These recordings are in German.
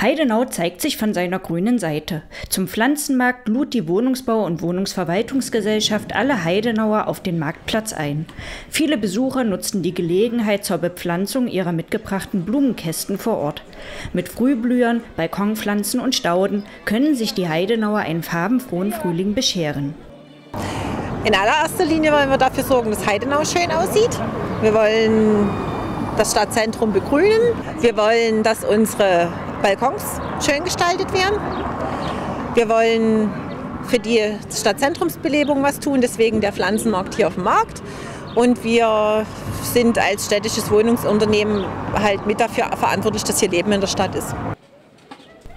Heidenau zeigt sich von seiner grünen Seite. Zum Pflanzenmarkt lud die Wohnungsbau- und Wohnungsverwaltungsgesellschaft alle Heidenauer auf den Marktplatz ein. Viele Besucher nutzten die Gelegenheit zur Bepflanzung ihrer mitgebrachten Blumenkästen vor Ort. Mit Frühblühern, Balkonpflanzen und Stauden können sich die Heidenauer einen farbenfrohen Frühling bescheren. In allererster Linie wollen wir dafür sorgen, dass Heidenau schön aussieht. Wir wollen das Stadtzentrum begrünen. Wir wollen, dass unsere Balkons schön gestaltet werden. Wir wollen für die Stadtzentrumsbelebung was tun, deswegen der Pflanzenmarkt hier auf dem Markt. Und wir sind als städtisches Wohnungsunternehmen halt mit dafür verantwortlich, dass hier Leben in der Stadt ist.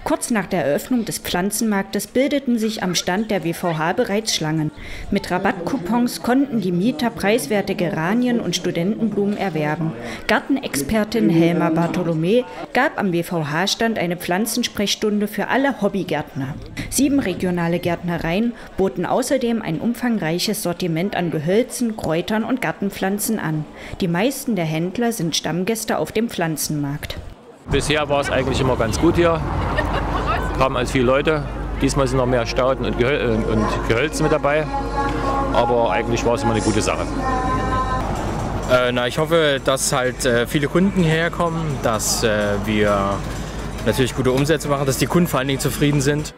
Kurz nach der Eröffnung des Pflanzenmarktes bildeten sich am Stand der WVH bereits Schlangen. Mit Rabattcoupons konnten die Mieter preiswerte Geranien und Studentenblumen erwerben. Gartenexpertin Helma Bartolomay gab am WVH-Stand eine Pflanzensprechstunde für alle Hobbygärtner. 7 regionale Gärtnereien boten außerdem ein umfangreiches Sortiment an Gehölzen, Kräutern und Gartenpflanzen an. Die meisten der Händler sind Stammgäste auf dem Pflanzenmarkt. Bisher war es eigentlich immer ganz gut hier. Kamen als viele Leute. Diesmal sind noch mehr Stauden und Gehölze mit dabei. Aber eigentlich war es immer eine gute Sache. Ich hoffe, dass halt viele Kunden hierher kommen, dass wir natürlich gute Umsätze machen, dass die Kunden vor allen Dingen zufrieden sind.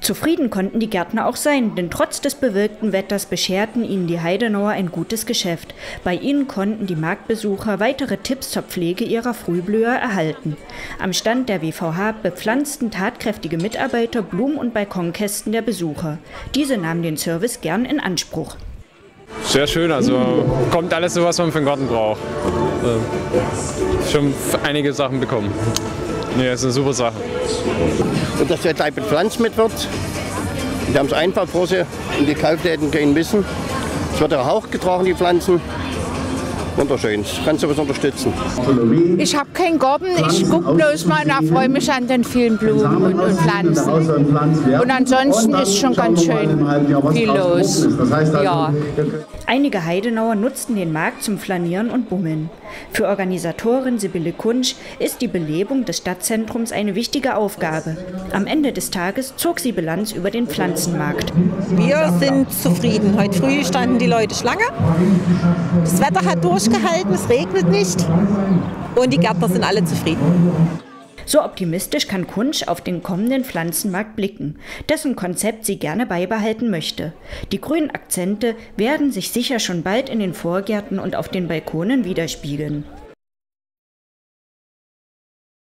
Zufrieden konnten die Gärtner auch sein, denn trotz des bewölkten Wetters bescherten ihnen die Heidenauer ein gutes Geschäft. Bei ihnen konnten die Marktbesucher weitere Tipps zur Pflege ihrer Frühblüher erhalten. Am Stand der WVH bepflanzten tatkräftige Mitarbeiter Blumen- und Balkonkästen der Besucher. Diese nahmen den Service gern in Anspruch. Sehr schön, also kommt alles so, was man für den Garten braucht. Schon einige Sachen bekommen. Ja, ist eine super Sache. Und dass der gleich bepflanzt mit wird. Die haben es einfach vor sich, in die Kaufläden gehen müssen. Es wird der Hauch getragen, die Pflanzen. Wunderschön, kannst du was unterstützen. Ich habe keinen Garten, ich gucke bloß mal und erfreue mich an den vielen Blumen und Pflanzen. Und ansonsten ist schon ganz schön viel los. Ja. Einige Heidenauer nutzten den Markt zum Flanieren und Bummeln. Für Organisatorin Sibylle Kuntzsch ist die Belebung des Stadtzentrums eine wichtige Aufgabe. Am Ende des Tages zog sie Bilanz über den Pflanzenmarkt. Wir sind zufrieden. Heute früh standen die Leute Schlange. Das Wetter hat durchgehalten, es regnet nicht und die Gärtner sind alle zufrieden. So optimistisch kann Kuntzsch auf den kommenden Pflanzenmarkt blicken, dessen Konzept sie gerne beibehalten möchte. Die grünen Akzente werden sich sicher schon bald in den Vorgärten und auf den Balkonen widerspiegeln.